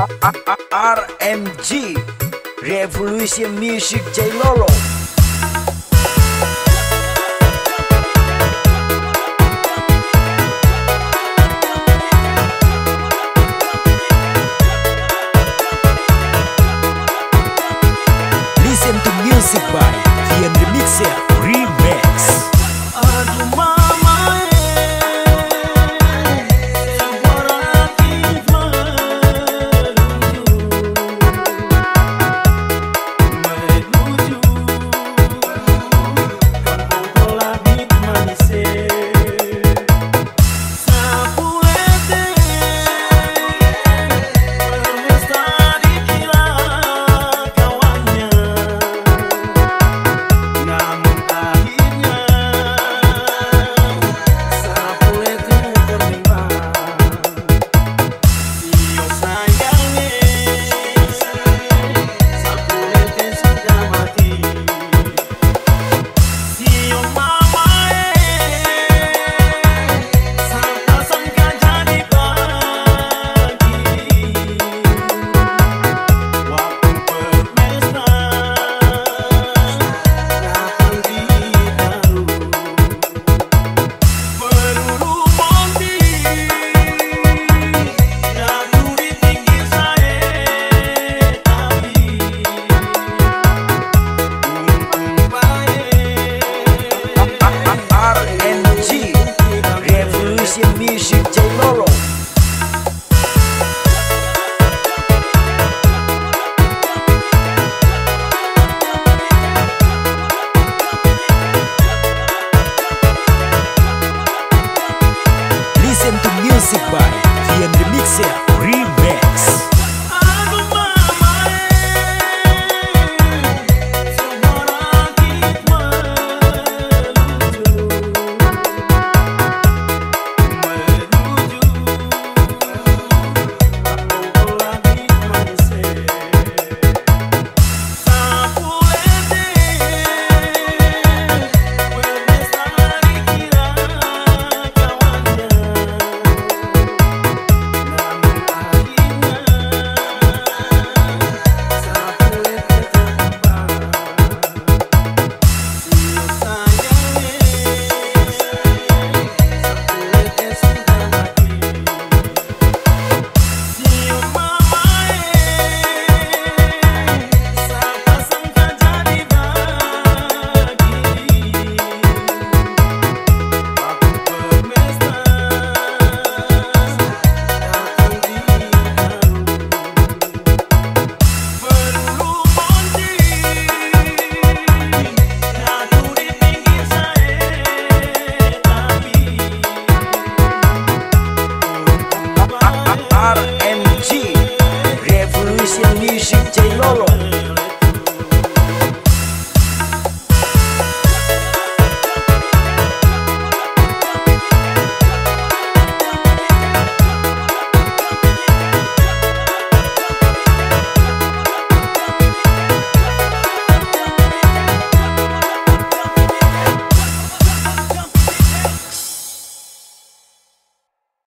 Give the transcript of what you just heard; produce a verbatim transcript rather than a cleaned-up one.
R M G Revolution Music J Lolo. Listen to music by Vian Remixer Remix. Aduh mama, Music J Lolo. Listen to music by Vian Remixer Remix.